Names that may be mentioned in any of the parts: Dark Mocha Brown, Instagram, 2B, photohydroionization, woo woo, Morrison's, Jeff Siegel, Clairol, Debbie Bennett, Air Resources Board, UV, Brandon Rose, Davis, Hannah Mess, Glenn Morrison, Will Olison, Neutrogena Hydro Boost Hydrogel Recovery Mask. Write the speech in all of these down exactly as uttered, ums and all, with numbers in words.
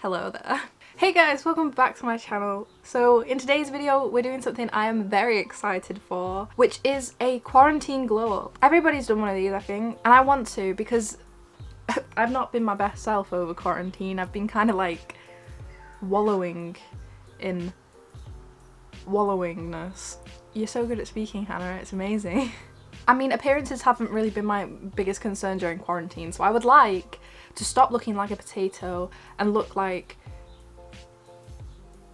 Hello there. Hey guys, welcome back to my channel. So in today's video we're doing something I am very excited for, which is a quarantine glow up. Everybody's done one of these I think, and I want to because I've not been my best self over quarantine. I've been kind of like wallowing in wallowingness. You're so good at speaking, Hannah, it's amazing. I mean, appearances haven't really been my biggest concern during quarantine, so I would like to stop looking like a potato and look like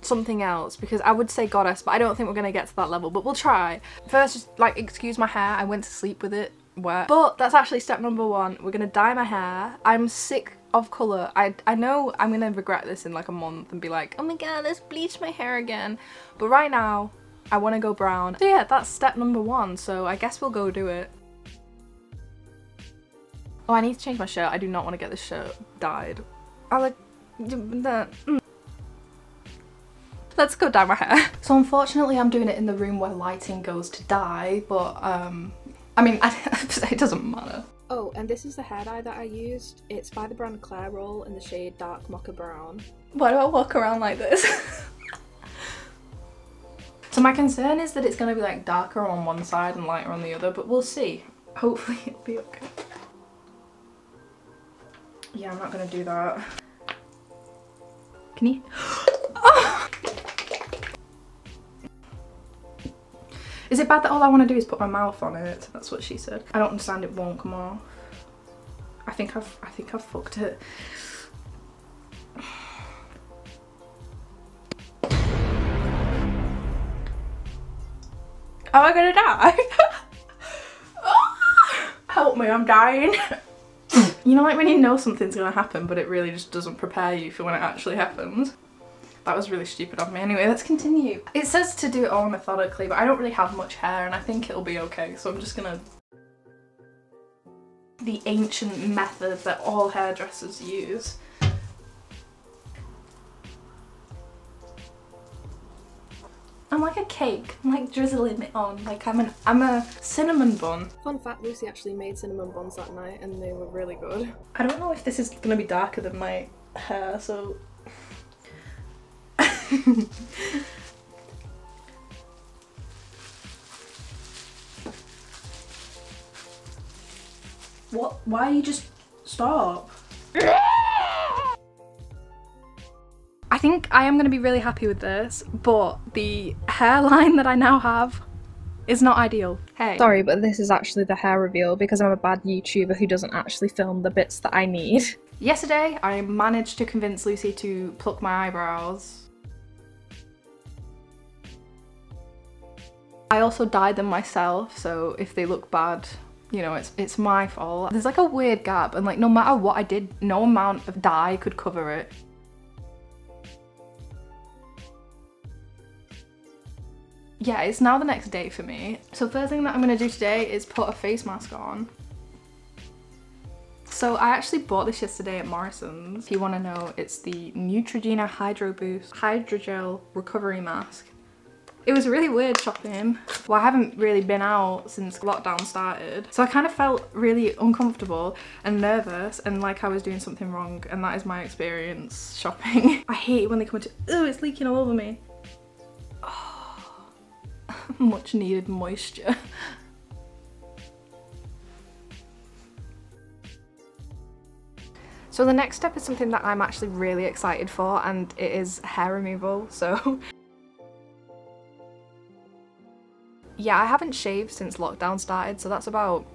something else, because I would say goddess, but I don't think we're gonna get to that level, but we'll try. First, just like excuse my hair, I went to sleep with it wet, but that's actually step number one. We're gonna dye my hair. I'm sick of colour. I, I know I'm gonna regret this in like a month and be like, oh my god, let's bleach my hair again, but right now I want to go brown. So yeah, that's step number one, so I guess we'll go do it. Oh, I need to change my shirt. I do not want to get this shirt dyed. I like that. Let's go dye my hair. So unfortunately I'm doing it in the room where lighting goes to dye, but um, I mean, I, it doesn't matter. Oh, and this is the hair dye that I used. It's by the brand Clairol in the shade Dark Mocha Brown. Why do I walk around like this? So my concern is that it's going to be like darker on one side and lighter on the other, but we'll see. Hopefully it'll be okay. Yeah, I'm not going to do that. Can you? Oh! Is it bad that all I want to do is put my mouth on it? That's what she said. I don't understand, it won't come off. I think I've, I think I've fucked it. Am I gonna die? Oh, help me, I'm dying. You know, like when you know something's gonna happen but it really just doesn't prepare you for when it actually happens. That was really stupid of me. Anyway, let's continue. It says to do it all methodically, but I don't really have much hair and I think it'll be okay, so I'm just gonna... The ancient method that all hairdressers use. I'm like a cake, I'm like drizzling it on, like I'm, an, I'm a cinnamon bun. Fun fact, Lucy actually made cinnamon buns that night and they were really good. I don't know if this is going to be darker than my hair, so... What? Why are you just... Stop. I think I am going to be really happy with this, but the hairline that I now have is not ideal. Hey. Sorry, but this is actually the hair reveal because I'm a bad YouTuber who doesn't actually film the bits that I need. Yesterday, I managed to convince Lucy to pluck my eyebrows. I also dyed them myself, so if they look bad, you know, it's it's my fault. There's like a weird gap, and like no matter what I did, no amount of dye could cover it. Yeah, it's now the next day for me. So first thing that I'm gonna do today is put a face mask on. So I actually bought this yesterday at Morrison's. If you wanna know, it's the Neutrogena Hydro Boost Hydrogel Recovery Mask. It was really weird shopping. Well, I haven't really been out since lockdown started, so I kind of felt really uncomfortable and nervous and like I was doing something wrong, and that is my experience shopping. I hate it when they come into, oh, it's leaking all over me. Oh. Much needed moisture. So the next step is something that I'm actually really excited for, and it is hair removal, so... Yeah, I haven't shaved since lockdown started, so that's about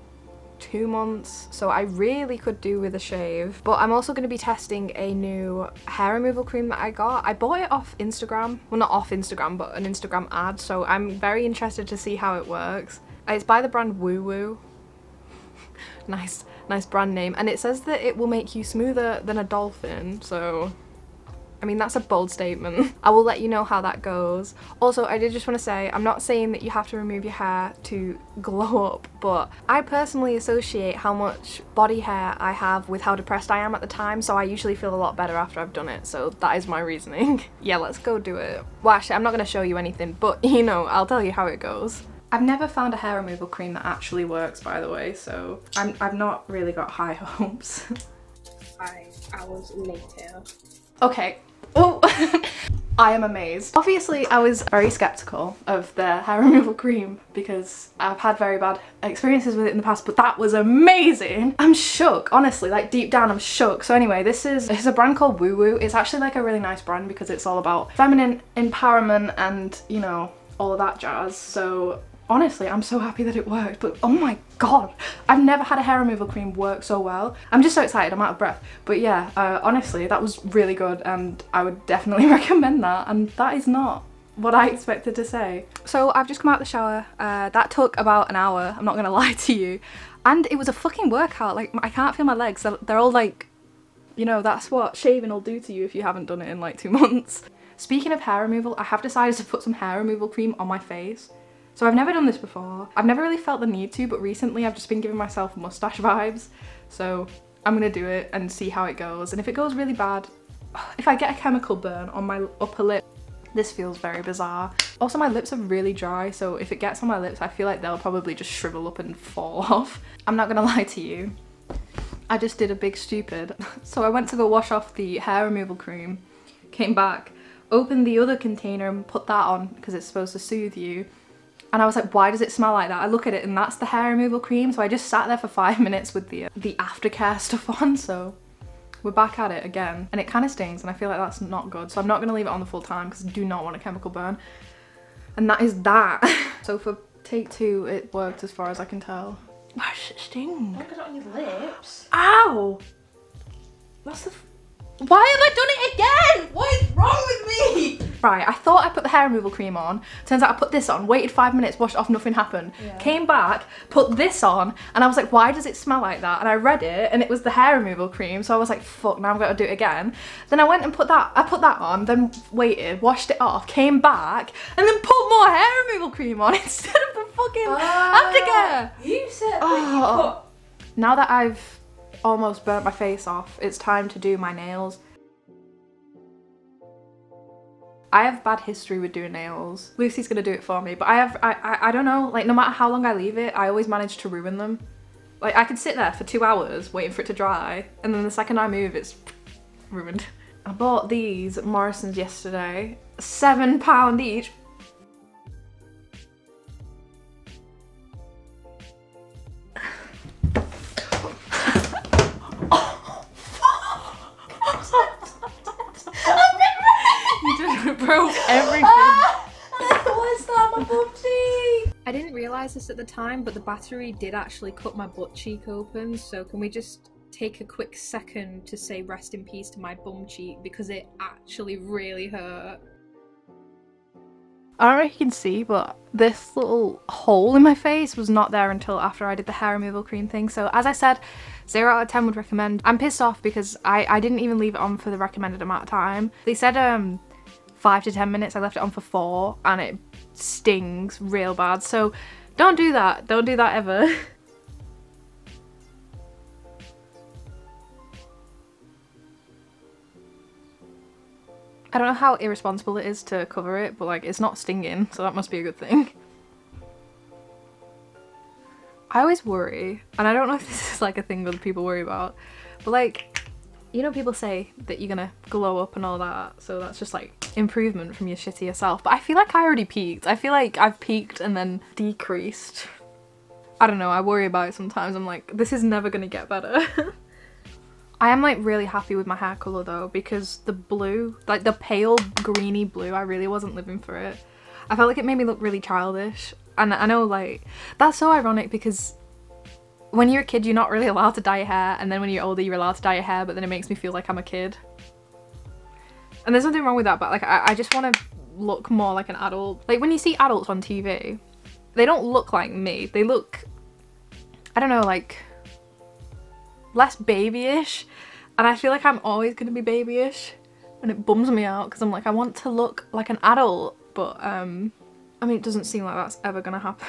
two months, so I really could do with a shave. But I'm also going to be testing a new hair removal cream that I got. I bought it off Instagram, well not off Instagram but an Instagram ad, so I'm very interested to see how it works. It's by the brand Woo Woo. Nice, nice brand name, and it says that it will make you smoother than a dolphin, so I mean that's a bold statement. I will let you know how that goes. Also, I did just want to say, I'm not saying that you have to remove your hair to glow up, but I personally associate how much body hair I have with how depressed I am at the time, so I usually feel a lot better after I've done it, so that is my reasoning. Yeah, let's go do it. Well actually, I'm not going to show you anything, but you know, I'll tell you how it goes. I've never found a hair removal cream that actually works, by the way, so I'm, I've not really got high hopes. Five hours later. Okay. Oh, I am amazed. Obviously, I was very skeptical of the hair removal cream because I've had very bad experiences with it in the past, but that was amazing. I'm shook, honestly, like deep down I'm shook. So anyway, this is it's a brand called Woo Woo. It's actually like a really nice brand because it's all about feminine empowerment and, you know, all of that jazz. So honestly, I'm so happy that it worked, but oh my god, I've never had a hair removal cream work so well. I'm just so excited, I'm out of breath. But yeah, uh, honestly, that was really good and I would definitely recommend that, and that is not what I expected to say. So I've just come out of the shower. Uh, that took about an hour, I'm not gonna lie to you. And it was a fucking workout, like I can't feel my legs, they're, they're all like, you know, that's what shaving will do to you if you haven't done it in like two months. Speaking of hair removal, I have decided to put some hair removal cream on my face. So I've never done this before. I've never really felt the need to, but recently I've just been giving myself mustache vibes. So I'm gonna do it and see how it goes. And if it goes really bad, if I get a chemical burn on my upper lip, this feels very bizarre. Also, my lips are really dry, so if it gets on my lips, I feel like they'll probably just shrivel up and fall off. I'm not gonna lie to you. I just did a big stupid. So I went to go wash off the hair removal cream, came back, opened the other container and put that on because it's supposed to soothe you. And I was like, why does it smell like that? I look at it and that's the hair removal cream. So I just sat there for five minutes with the, the aftercare stuff on. So we're back at it again. And it kind of stings and I feel like that's not good. So I'm not going to leave it on the full time because I do not want a chemical burn. And that is that. So for take two, it worked as far as I can tell. Why does it sting? Look at it on your lips. Ow! That's the... F why have I done it again? What is wrong with me? Right, I thought I put the hair removal cream on. Turns out I put this on, waited five minutes, washed off, nothing happened. Yeah. Came back, put this on, and I was like, why does it smell like that? And I read it, and it was the hair removal cream, so I was like, fuck, now I've got to do it again. Then I went and put that, I put that on, then waited, washed it off, came back, and then put more hair removal cream on instead of the fucking uh, aftercare. You said oh. that you put... Now that I've almost burnt my face off, it's time to do my nails. I have bad history with doing nails. Lucy's gonna do it for me, but I have, I, I, I don't know, like no matter how long I leave it, I always manage to ruin them. Like I could sit there for two hours waiting for it to dry, and then the second I move, it's ruined. I bought these at Morrison's yesterday, seven pound each. Everything. Ah, what's that? My butt cheek. I didn't realise this at the time, but the battery did actually cut my butt cheek open, so can we just take a quick second to say rest in peace to my bum cheek because it actually really hurt. I don't know if you can see, but this little hole in my face was not there until after I did the hair removal cream thing. So as I said, zero out of ten would recommend. I'm pissed off because I, I didn't even leave it on for the recommended amount of time. They said um five to ten minutes, I left it on for four and it stings real bad. So don't do that, don't do that ever. I don't know how irresponsible it is to cover it, but like it's not stinging, so that must be a good thing. I always worry, and I don't know if this is like a thing other people worry about, but like, you know, people say that you're gonna glow up and all that, so that's just like improvement from your shittier self. But I feel like I already peaked. I feel like I've peaked and then decreased. I don't know, I worry about it sometimes. I'm like, this is never gonna get better. I am like really happy with my hair colour though, because the blue, like the pale greeny blue, I really wasn't living for it. I felt like it made me look really childish. And I know, like, that's so ironic because when you're a kid, you're not really allowed to dye your hair, and then when you're older, you're allowed to dye your hair, but then it makes me feel like I'm a kid. And there's nothing wrong with that, but like, I, I just want to look more like an adult. Like, when you see adults on T V, they don't look like me. They look, I don't know, like, less babyish, and I feel like I'm always going to be babyish, and it bums me out, because I'm like, I want to look like an adult, but, um, I mean, it doesn't seem like that's ever going to happen.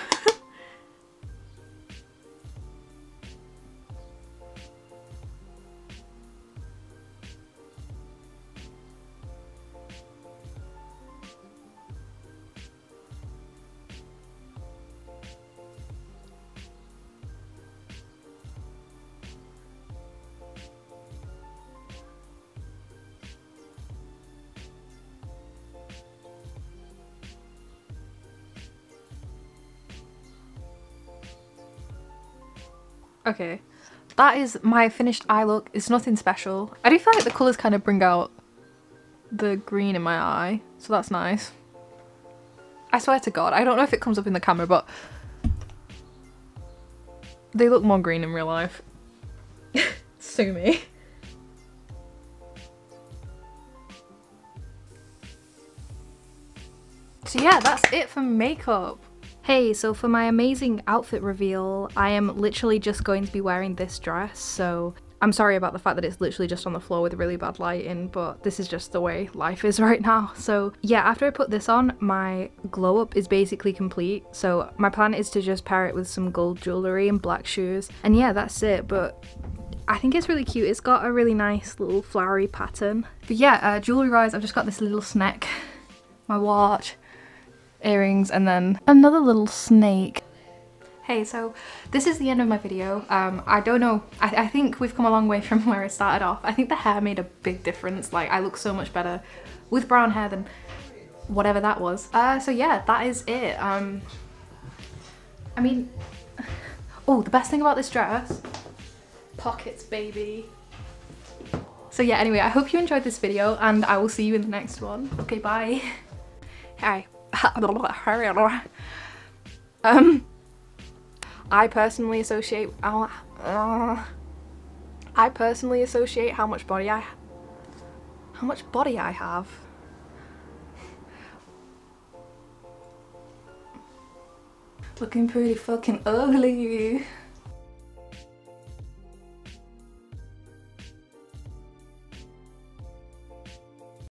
Okay, that is my finished eye look. It's nothing special. I do feel like the colours kind of bring out the green in my eye, so that's nice. I swear to God, I don't know if it comes up in the camera, but they look more green in real life. Sue me. So yeah, that's it for makeup. Hey, so for my amazing outfit reveal, I am literally just going to be wearing this dress, so I'm sorry about the fact that it's literally just on the floor with really bad lighting, but this is just the way life is right now. So yeah, after I put this on, my glow up is basically complete. So my plan is to just pair it with some gold jewellery and black shoes, and yeah, that's it. But I think it's really cute. It's got a really nice little flowery pattern. But yeah, uh, jewellery-wise, I've just got this little snack, my watch, earrings, and then another little snake. Hey, so this is the end of my video. um I don't know, I, I think we've come a long way from where it started off. I think the hair made a big difference. Like, I look so much better with brown hair than whatever that was. Uh so yeah, that is it. um I mean, oh, the best thing about this dress, pockets, baby. So yeah, anyway, I hope you enjoyed this video, and I will see you in the next one. Okay, bye. Hi. um I personally associate uh, uh, I personally associate how much body I how much body I have looking pretty fucking ugly.